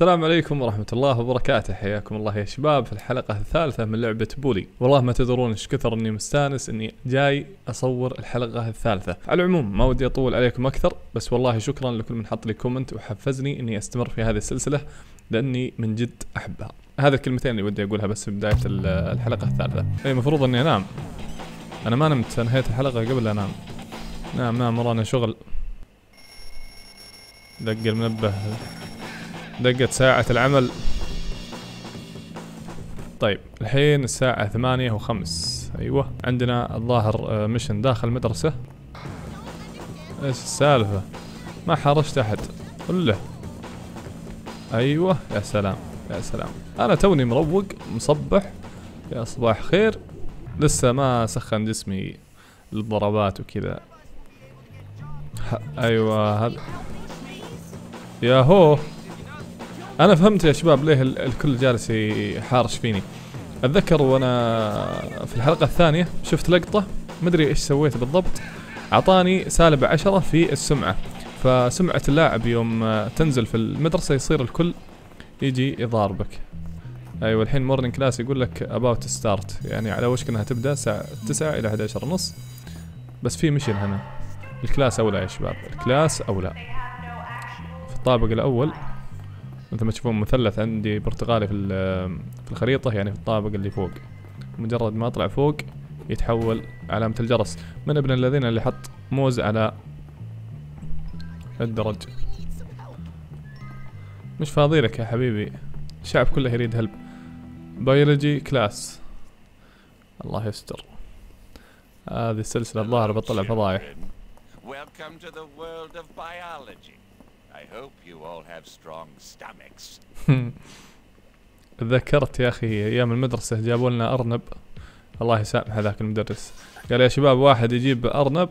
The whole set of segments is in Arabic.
السلام عليكم ورحمة الله وبركاته، حياكم الله يا شباب في الحلقة الثالثة من لعبة بولي. والله ما تدرون ايش كثر اني مستانس اني جاي اصور الحلقة الثالثة. على العموم ما ودي اطول عليكم اكثر، بس والله شكرا لكل من حط لي كومنت وحفزني اني استمر في هذه السلسلة لاني من جد احبها. هذا الكلمتين اللي ودي اقولها بس في بداية الحلقة الثالثة. اي المفروض اني انام، انا ما نمت، انهيت الحلقة قبل لا انام. نام ورانا شغل. دق المنبه، دقت ساعة العمل. طيب الحين الساعة 8:05. ايوه عندنا الظاهر مشن داخل مدرسة. ايش السالفة؟ ما حرشت احد كله. ايوه يا سلام يا سلام، انا توني مروق مصبح، يا صباح خير. لسه ما سخن جسمي للضربات وكذا. ايوه هذا ياهو. انا فهمت يا شباب ليه الكل جالس يحارش فيني. اتذكر وانا في الحلقه الثانيه شفت لقطه، مدري ايش سويت بالضبط، اعطاني -10 في السمعه. فسمعه اللاعب يوم تنزل في المدرسه يصير الكل يجي يضاربك. ايوه الحين مورنينج كلاس يقول لك اباوت ستارت، يعني على وشك انها تبدا الساعه 9 الى 11:30. بس في مشن هنا. الكلاس اولى يا شباب، الكلاس اولى. في الطابق الاول مثل ما تشوفون مثلث عندي برتقالي في الخريطة، يعني في الطابق اللي فوق. مجرد ما اطلع فوق يتحول علامة الجرس. من ابن الذين اللي حط موز على الدرج. مش فاضي لك يا حبيبي، الشعب كله يريد هلب. بيولوجي كلاس، الله يستر. هذه السلسلة الظاهر بتطلع فضايح. I hope you all have strong stomachs. تذكرت يا اخي ايام المدرسه جابوا لنا ارنب، الله يسامح هذاك المدرس. قال يا شباب واحد يجيب ارنب،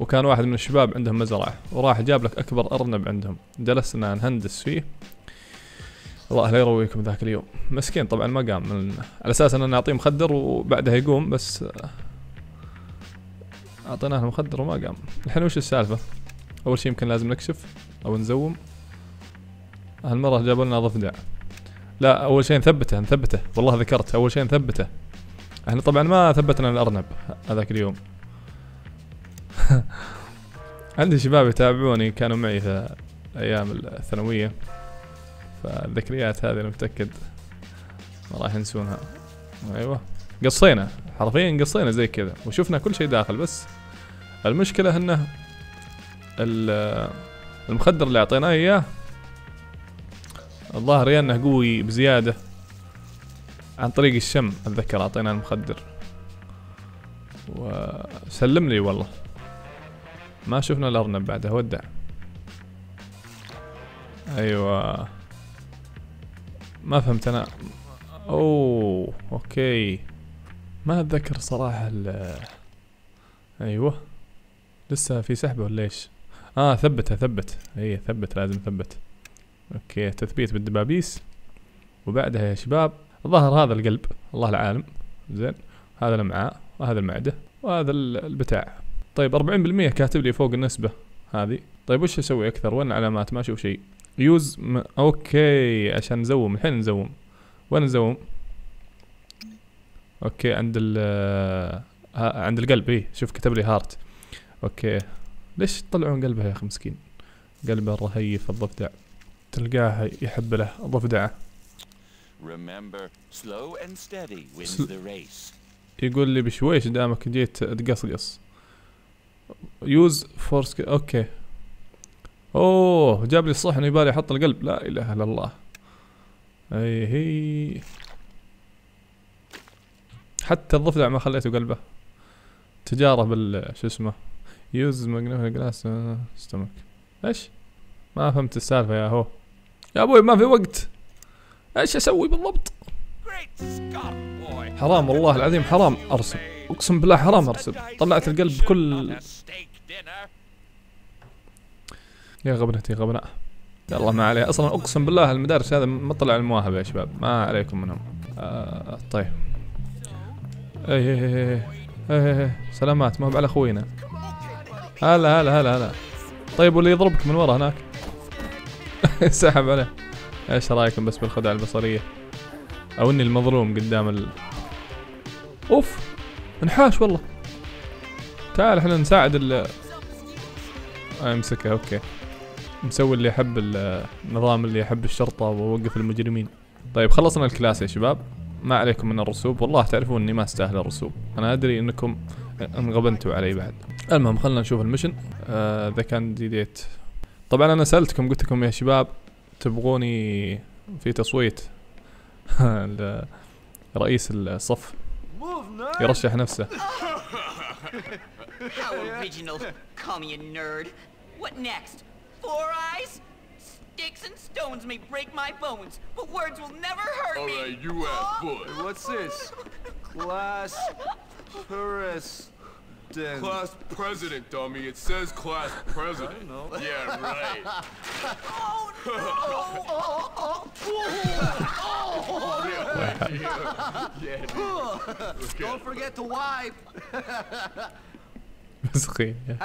وكان واحد من الشباب عندهم مزرعه وراح جاب لك اكبر ارنب عندهم، جلسنا نهندس فيه. الله لا يرويكم ذاك اليوم، مسكين طبعا ما قام، على اساس اننا نعطيه مخدر وبعدها يقوم، بس اعطيناه المخدر وما قام. الحين وش السالفه؟ اول شيء يمكن لازم نكشف او نزوم. هالمره جابوا لنا ضفدع. لا اول شيء نثبته، والله ذكرت اول شيء نثبته. احنا طبعا ما ثبتنا الارنب هذاك اليوم. عندي شباب يتابعوني كانوا معي في ايام الثانويه، فالذكريات هذه انا متاكد ما راح ينسونها. ايوه قصينا، حرفيا قصينا زي كذا وشفنا كل شيء داخل، بس المشكله انه المخدر اللي اعطيناه اياه الظاهر يا انه قوي بزياده عن طريق الشم. اتذكر اعطيناه المخدر وسلم لي، والله ما شفنا الارنب بعدها، ودع. ايوه ما فهمت انا. اوه اوكي ما اتذكر صراحه. ايوه لسه في سحبه ولا ايش؟ ثبت. اي ثبت، لازم ثبت. اوكي تثبيت بالدبابيس، وبعدها يا شباب الظاهر هذا القلب، الله العالم. زين هذا الامعاء وهذا المعده وهذا البتاع. طيب 40% كاتب لي فوق النسبه هذه. طيب وش اسوي اكثر؟ وين العلامات؟ ما اشوف شيء. يوز اوكي عشان نزوم. الحين نزوم، وين نزوم؟ اوكي عند عند القلب. اي شوف كتب لي هارت. اوكي ليش تطلعون قلبها يا اخي مسكين؟ قلبه رهيف الضفدع، تلقاه يحب له الضفدعه. يقول لي بشويش دامك جيت تقصقص. يوز فورس. اوكي اوه جاب لي الصحن، يبالي احط القلب. لا اله الا الله. اي هي حتى الضفدع ما خليته قلبه. تجاره شو اسمه يوز ماجنيفاي جلاس ستمك. ايش؟ ما فهمت السالفه يا هو يا ابوي، ما في وقت. ايش اسوي بالضبط؟ حرام والله العظيم حرام ارسب، اقسم بالله حرام ارسب. طلعت القلب كل يا غبنتي غبناء. يلا ما عليه، اصلا اقسم بالله المدارس هذا ما طلع المواهب يا شباب، ما عليكم منهم. طيب اي سلامات، ما هو على اخوينا. هلا هلا هلا هلا. طيب واللي يضربك من ورا هناك. سحب عليه. ايش رايكم بس بالخدعة البصرية؟ او اني المظلوم قدام ال اوف انحاش والله. تعال احنا نساعد ال امسكها. اوكي مسوي اللي يحب النظام، اللي يحب الشرطة ووقف المجرمين. طيب خلصنا الكلاس يا شباب، ما عليكم من الرسوب، والله تعرفون اني ما استاهل الرسوب، انا ادري انكم انغبنتوا علي بعد. المهم خلنا نشوف المشن. ذا كان دي ديت. طبعا انا سألتكم قلت لكم يا شباب تبغوني في تصويت رئيس الصف يرشح نفسه. Sticks and stones may break my bones, but words will never hurt me. All right, you ass boy. What's this? Class president. Class president, dummy. It says class president. Yeah, right. Oh no! Yeah. Don't forget to wipe.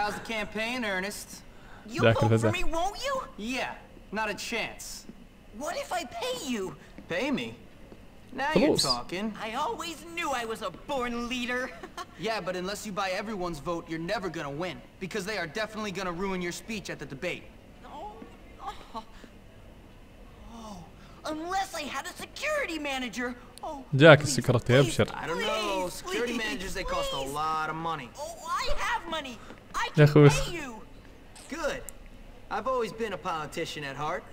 How's the campaign, Ernest? You'll vote for me, won't you? Yeah. Not a chance. What if I pay you? Pay me? Now you're talking. I always knew I was a born leader. Yeah, but unless you buy everyone's vote, you're never gonna win. Because they are definitely gonna ruin your speech at the debate. Oh. Unless I had a security manager. Oh, Jack is security officer. I don't know. Security managers, they cost a lot of money. Oh, I have money. I can pay you. Good. I've always been a politician at heart.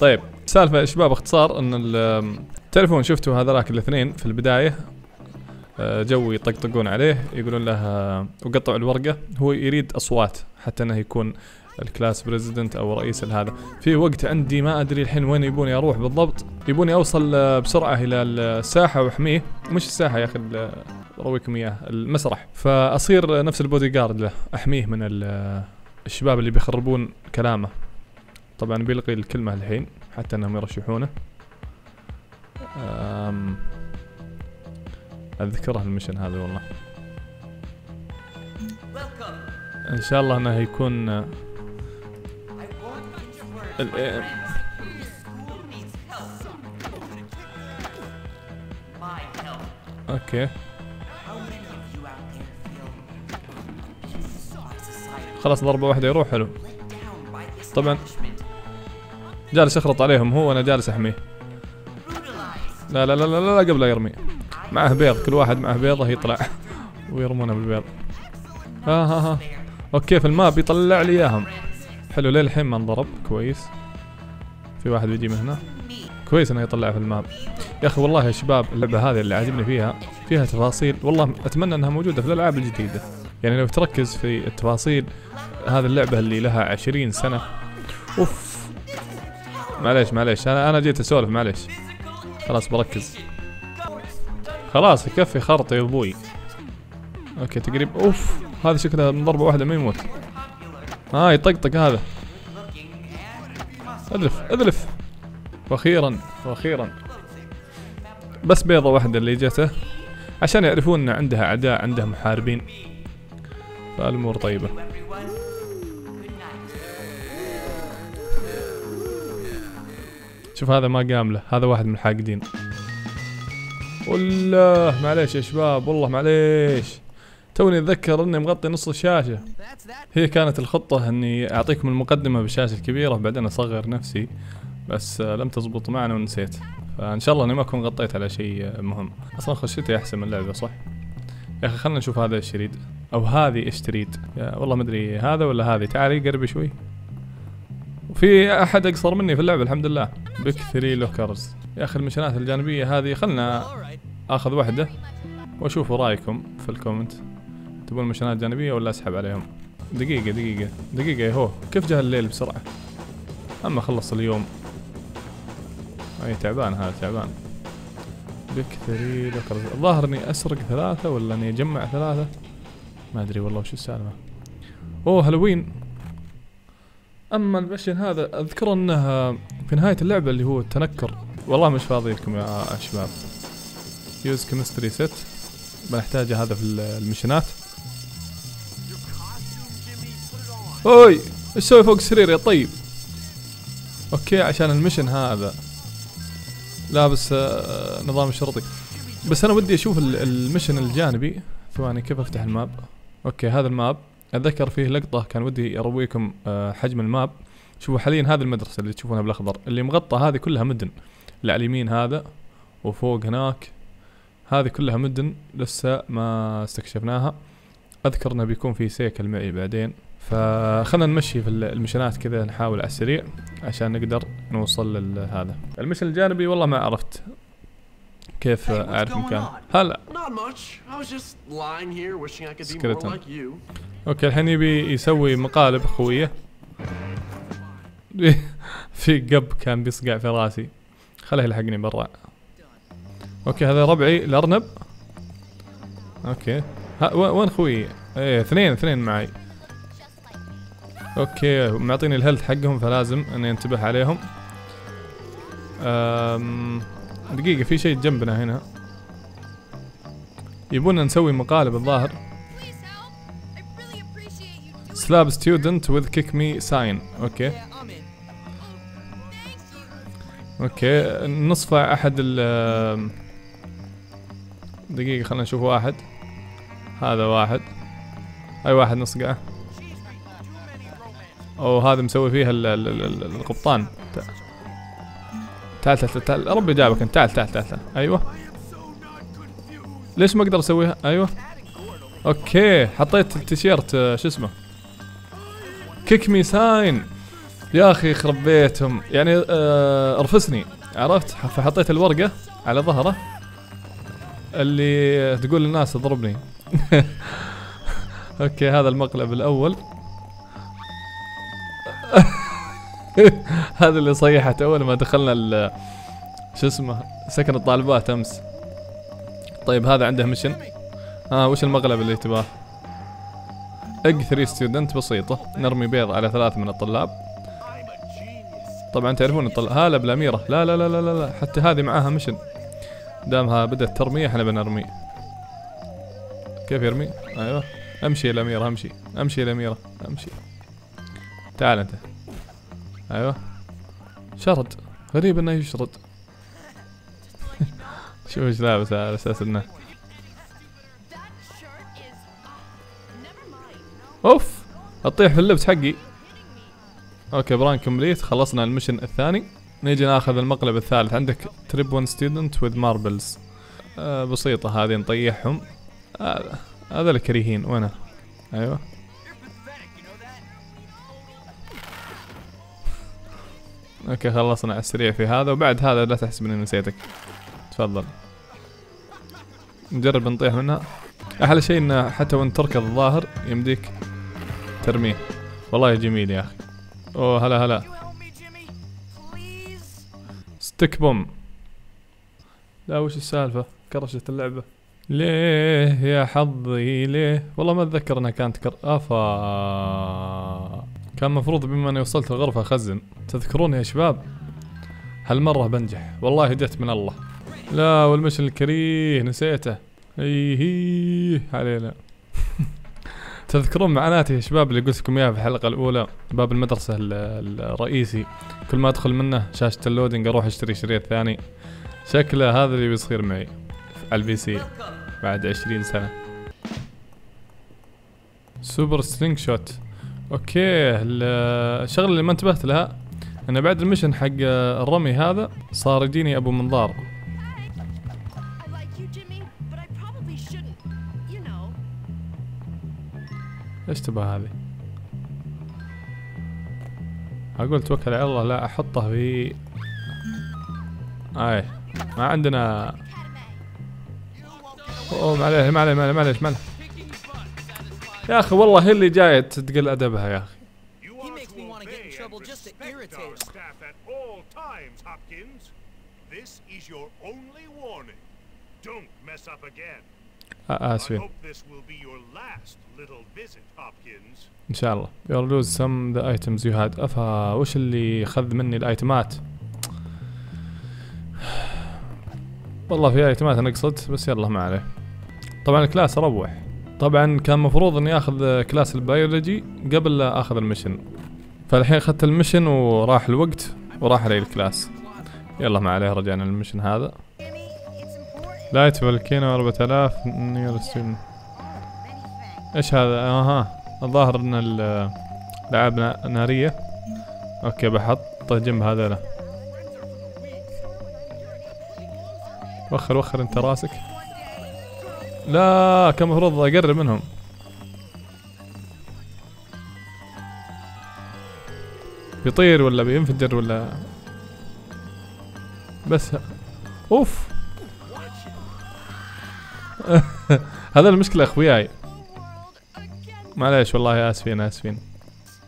طيب سالفة يا شباب باختصار ان تعرفون شفتوا هذراك الاثنين في البداية جو يطقطقون عليه يقولون له وقطعوا الورقة. هو يريد اصوات حتى انه يكون الكلاس بريزيدنت او رئيس هذا. في وقت عندي ما ادري الحين وين يبوني اروح بالضبط، يبوني اوصل بسرعة الى الساحة واحميه، مش الساحة يا اخي ارويكم اياه، المسرح، فاصير نفس البودي جارد له احميه من الشباب اللي بيخربون كلامه. طبعا بيلقي الكلمة الحين حتى انهم يرشحونه. اذكره المشن هذا والله. ان شاء الله انه يكون اوكي. خلاص ضربة واحدة يروح. حلو. طبعا جالس يخلط عليهم هو، انا جالس احميه. لا لا لا لا لا قبل لا يرمي. معه بيض، كل واحد معه بيضه يطلع ويرمونه بالبيض. ها ها ها. اوكي في الماب يطلع لي اياهم. حلو ليه الحين ما انضرب كويس. في واحد بيجي من هنا. كويس انه يطلع في الماب. يا اخي والله يا شباب اللعبة هذه اللي عاجبني فيها تفاصيل، والله اتمنى انها موجودة في الالعاب الجديدة. يعني لو تركز في التفاصيل هذه اللعبة اللي لها 20 سنة. اوف معليش انا جيت اسولف معليش. خلاص بركز. خلاص يكفي خرطة يا ابوي. اوكي تقريب. اوف هذا شكله من ضربة واحدة ما يموت. يطقطق هذا. اذلف. واخيرا بس بيضة واحدة اللي جته عشان يعرفون ان عندها اعداء، عندها محاربين. فالامور طيبة. شوف هذا ما قام له، هذا واحد من الحاقدين. والله معليش يا شباب، والله معليش. توني اتذكر اني مغطي نص الشاشة. هي كانت الخطة اني اعطيكم المقدمة بالشاشة الكبيرة بعدين اصغر نفسي، بس لم تزبط معنا ونسيت. فان شاء الله اني ما اكون غطيت على شيء مهم. اصلا خشيتي احسن من اللعبة صح؟ يا اخي خلنا نشوف هذا الشريد او هذه اشتريت. والله ما ادري هذا ولا هذه. تعالي قربي شوي. وفي احد اقصر مني في اللعبه الحمد لله. بيك 3 لوكرز. يا اخي المشنات الجانبيه هذه خلنا اخذ واحده واشوف رايكم في الكومنت. تبون مشنات جانبيه ولا اسحب عليهم؟ دقيقه يا هو كيف جه الليل بسرعه. اما خلص اليوم. اي تعبان هذا تعبان. بيك 3 لوكرز. الظاهر اني اسرق ثلاثه ولا اني اجمع ثلاثه، ما ادري والله وش السالفه. اوه هالوين. اما المشن هذا اذكر انه في نهايه اللعبه اللي هو التنكر. والله مش فاضي لكم يا شباب. يوز كيمستري ست بنحتاجه هذا في المشنات. اوي ايش تسوي فوق سريري يا طيب؟ اوكي عشان المشن هذا لابس نظام الشرطي. بس انا ودي اشوف المشن الجانبي. ثواني كيف افتح الماب؟ اوكي هذا الماب اتذكر فيه لقطة كان ودي ارويكم حجم الماب. شوفوا حاليا هذه المدرسة اللي تشوفونها بالاخضر اللي مغطى هذه كلها مدن، اللي على اليمين هذا وفوق هناك هذه كلها مدن لسه ما استكشفناها. اذكر انه بيكون في سيكل معي بعدين، فخلنا نمشي في المشنات كذا نحاول على السريع عشان نقدر نوصل لهذا المشن الجانبي. والله ما عرفت كيف اعرف مكان. هلا سكرتن. اوكي الحين يبي يسوي مقالب خويه. في قب كان بيصقع في راسي، خله يلحقني برا. اوكي هذا ربعي الارنب. اوكي وين خويي؟ ايه اثنين معي. اوكي معطيني الهيلث حقهم فلازم اني انتبه عليهم. دقيقة في شيء جنبنا هنا يبونا نسوي مقالب الظاهر. سلاب ستودنت وذ كيك مي ساين. اوكي نصفع احد ال. دقيقة خلنا نشوف واحد. هذا واحد، اي واحد نصقعه. او هذا مسوي فيها القبطان. تعال تعال تعال ربي جابك انت. تعال تعال تعال. ايوه ليش ما اقدر اسويها؟ ايوه اوكي حطيت التيشيرت شو اسمه كيك مي ساين. يا اخي خرب بيتهم يعني ارفسني عرفت. فحطيت الورقه على ظهره اللي تقول للناس اضربني. اوكي هذا المقلب الاول. هذا اللي صيحت اول ما دخلنا ال شو اسمه سكن الطالبات امس. طيب هذا عنده مشن. وش المقلب اللي تباه؟ اج 3 ستودنت بسيطة، نرمي بيض على 3 من الطلاب. طبعا تعرفون الطلاب. هلا بالاميرة. لا لا لا لا لا حتى هذه معاها مشن. دامها بدأت ترمية احنا بنرمي. كيف يرمي؟ ايوه امشي الاميرة امشي امشي الاميرة امشي. تعال انت. ايوه شرد غريب انه يشرد. شوف ايش لابس على اساس انه اوف اطيح في اللبس حقي. اوكي بران كومبليت، خلصنا المشن الثاني. نيجي ناخذ المقلب الثالث. عندك تريب 1 ستودنت وذ ماربلز. بسيطة هذه نطيحهم. هذا الكريهين وينه؟ ايوه اوكي خلصنا على السريع في هذا. وبعد هذا لا تحسب اني نسيتك، تفضل نجرب نطيح منها. احلى شيء انه حتى وانت تركض الظاهر يمديك ترميه. والله جميل يا اخي. اوه هلا هلا ستيك بوم. لا وش السالفة؟ كرشت اللعبة ليه يا حظي ليه؟ والله ما اتذكر انها كانت افا كان مفروض بما اني وصلت الغرفة اخزن. تذكرون يا شباب هالمرة بنجح والله جت من الله. لا والمشن الكريه نسيته. ايهي علينا. تذكرون معناتي يا شباب اللي قلت لكم اياها في الحلقة الأولى، باب المدرسة الرئيسي كل ما ادخل منه شاشة اللودنج اروح اشتري شريط ثاني. شكله هذا اللي بيصير معي على البي سي بعد 20 سنة. سوبر سلينج شوت. اوكي الشغله اللي ما انتبهت لها انه بعد المشن حق الرمي هذا صار يجيني ابو منظار. ايش تبى هذه؟ اقول توكل على الله لا احطه في اي ما عندنا. اوه معليش معليش معليش معليش يا اخي والله هي اللي جايه تقل ادبها يا اخي. اسفين ان شاء الله. you'll lose some the items you had. افا وش اللي خذ مني الايتمات؟ والله في ايتمات انا قصدت بس يلا ما عليه. طبعا الكلاس اروح. طبعا كان مفروض اني اخذ كلاس البيولوجي قبل لا اخذ المشن، فالحين اخذت المشن وراح الوقت وراح علي الكلاس. يلا ما عليه، رجعنا للمشن هذا. لايت فالكينو 4000 نير ستون. ايش هذا؟ اها الظاهر ان الألعاب نارية. اوكي بحط جنب هذولا. وخر وخر انت راسك. لا كان المفروض اقرب منهم. بيطير ولا بينفجر ولا بس اوف. هذا المشكلة اخوياي، معليش والله اسفين اسفين.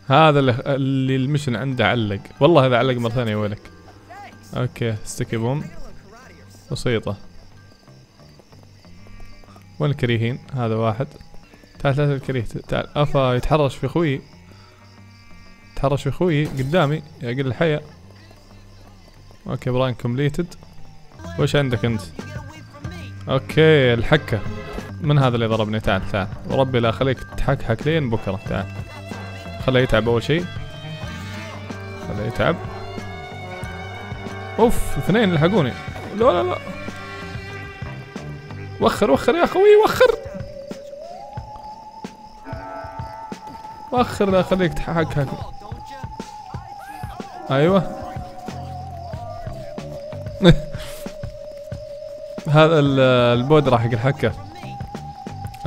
هذا اللي المشن عنده علق، والله اذا علق مرة ثانية يا ويلك. اوكي ستيكي بوم بسيطة. وين الكريهين؟ هذا واحد. تعال تعال الكريه تعال. افا يتحرش في اخوي، تحرش في اخوي قدامي يا قل الحياة. اوكي بران كومبليتد. وش عندك انت؟ اوكي الحكة من هذا اللي ضربني. تعال تعال وربي لا اخليك تحكحك لين بكرة. تعال خليه يتعب اول شيء، خليه يتعب. اوف اثنين لحقوني. لا لا لا وخر وخر يا اخوي وخر وخر، لا اخليك تحكحك. ايوه هذا البودرة حق الحكة.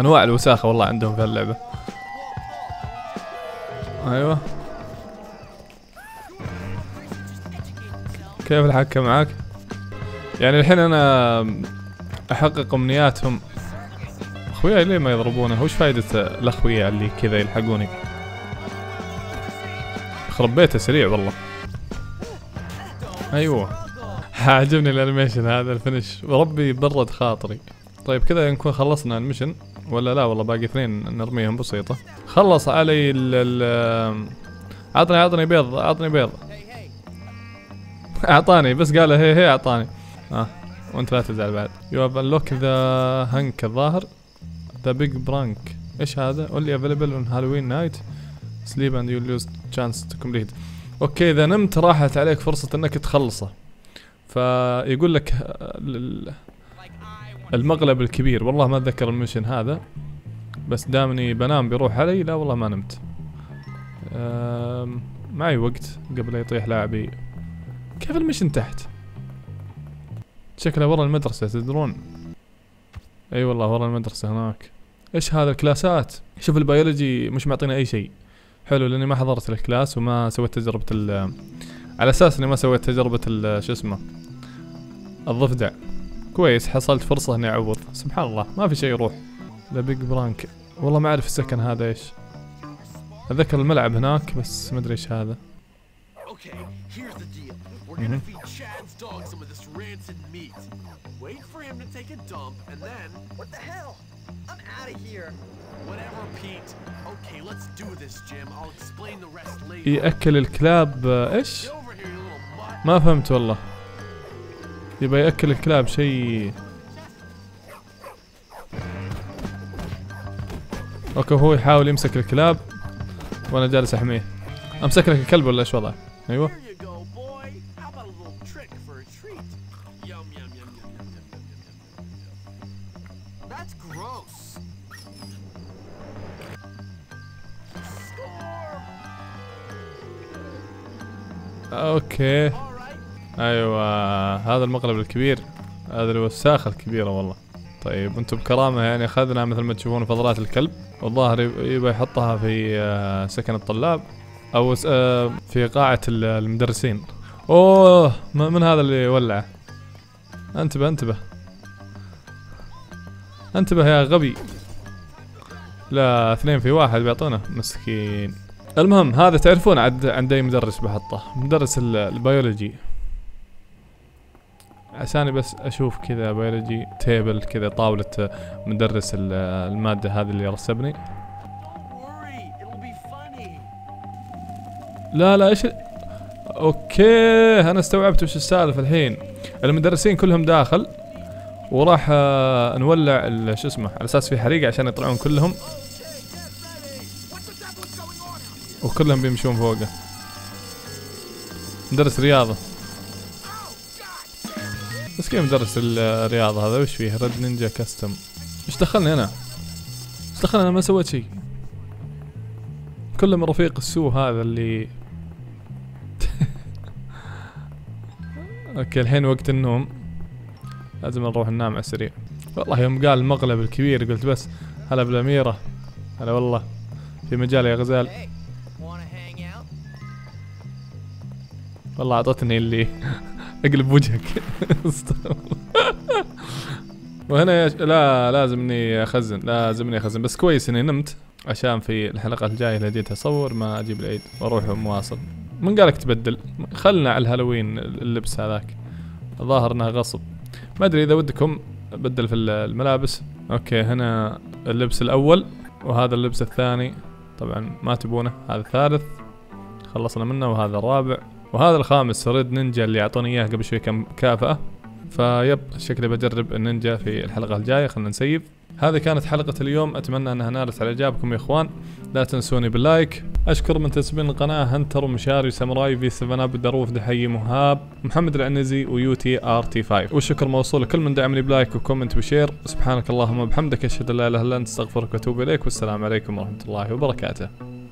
انواع الوساخة والله عندهم في هاللعبة. ايوه كيف الحكة معاك؟ يعني الحين انا احقق امنياتهم. اخوياي ليه ما يضربونه؟ وش فايدة الاخويا اللي كذا يلحقوني؟ خرب بيته سريع والله. ايوه عاجبني الانيميشن هذا الفنش، وربي برد خاطري. طيب كذا نكون خلصنا المشن ولا لا؟ والله باقي اثنين نرميهم بسيطة. خلص علي ال عطني عطني بيض عطني بيض. اعطاني بس قال هي هي اعطاني. وانت لا تزعل بعد. يو هاف انلوك ذا هنك الظاهر. ذا بيج برانك. ايش هذا؟ اونلي افيلبل اون هالوين نايت. سليب اند يو لوز تشانس تو كومبليت. اوكي اذا نمت راحت عليك فرصة انك تخلصه. فيقول لك المقلب الكبير. والله ما اتذكر المشن هذا، بس دامني بنام بيروح علي. لا والله ما نمت، معي وقت قبل يطيح لاعبي. كيف المشن تحت؟ شكله ورا المدرسة تدرون. اي أيوة والله ورا المدرسة هناك. ايش هذا الكلاسات؟ شوف البيولوجي مش معطينا اي شيء حلو، لاني ما حضرت الكلاس وما سويت تجربة على اساس اني ما سويت تجربة شو اسمه الضفدع. كويس حصلت فرصة اني اعوض. سبحان الله ما في شيء يروح. ذا بيج برانك. والله ما اعرف السكن هذا ايش. اتذكر الملعب هناك بس ما ادري ايش هذا. يأكل الكلاب ايش؟ ما فهمت والله. يبغى يأكل الكلاب شيء. اوكي هو يحاول يمسك الكلاب وانا جالس احميه. امسك لك الكلب ولا ايش وضعه؟ ايوه اوكي ايوه هذا المقلب الكبير، هذا الوساخة الكبيرة والله. طيب انتم بكرامة يعني اخذنا مثل ما تشوفون فضلات الكلب، والظاهر يبغى يحطها في سكن الطلاب او في قاعة المدرسين. اوه من هذا اللي ولعه؟ انتبه انتبه انتبه يا غبي. لا اثنين في واحد بيعطونه مسكين. المهم هذا تعرفون عند اي مدرس بحطه، مدرس البيولوجي، عشان بس اشوف كذا بيولوجي تيبل كذا طاولة مدرس المادة هذه اللي رسبني. لا لا ايش اوكي انا استوعبت وش السالفة الحين. المدرسين كلهم داخل وراح نولع شو اسمه على اساس في حريقة عشان يطلعون كلهم وكلهم بيمشون فوقه. ندرس رياضة. بس كيف ندرس الرياضة هذا؟ وش فيه؟ رد نينجا كاستم. ايش دخلني انا؟ ايش دخلني انا؟ ما سويت شيء. كلهم رفيق السوء هذا اللي اوكي الحين وقت النوم، لازم نروح ننام على السرير. والله يوم قال المقلب الكبير قلت بس هلا بالاميرة، هلا والله في مجال يا غزال. والله اعطتني اللي اقلب وجهك. وهنا لا لازم اني اخزن، لازم اني اخزن. بس كويس اني نمت عشان في الحلقة الجاية اللي جيت اصور ما اجيب العيد واروح مواصل. من قالك تبدل؟ خلنا على الهالوين اللبس هذاك، الظاهر انه غصب. ما ادري اذا ودكم بدل في الملابس. اوكي هنا اللبس الاول وهذا اللبس الثاني، طبعا ما تبونه. هذا الثالث خلصنا منه، وهذا الرابع، وهذا الخامس ريد نينجا اللي اعطوني اياه قبل شوي كمكافأة. فيب شكلي بجرب النينجا في الحلقة الجاية. خلنا نسيب. هذه كانت حلقة اليوم، اتمنى انها نالت على اعجابكم يا اخوان. لا تنسوني باللايك. اشكر من تسبين القناة هنتر ومشاري ساموراي في 7 اب دروف دحي مهاب محمد العنزي ويوتي ار تي 5. والشكر موصول لكل من دعمني بلايك وكومنت وشير. سبحانك اللهم وبحمدك اشهد ان لا اله الا انت استغفرك واتوب اليك، والسلام عليكم ورحمة الله وبركاته.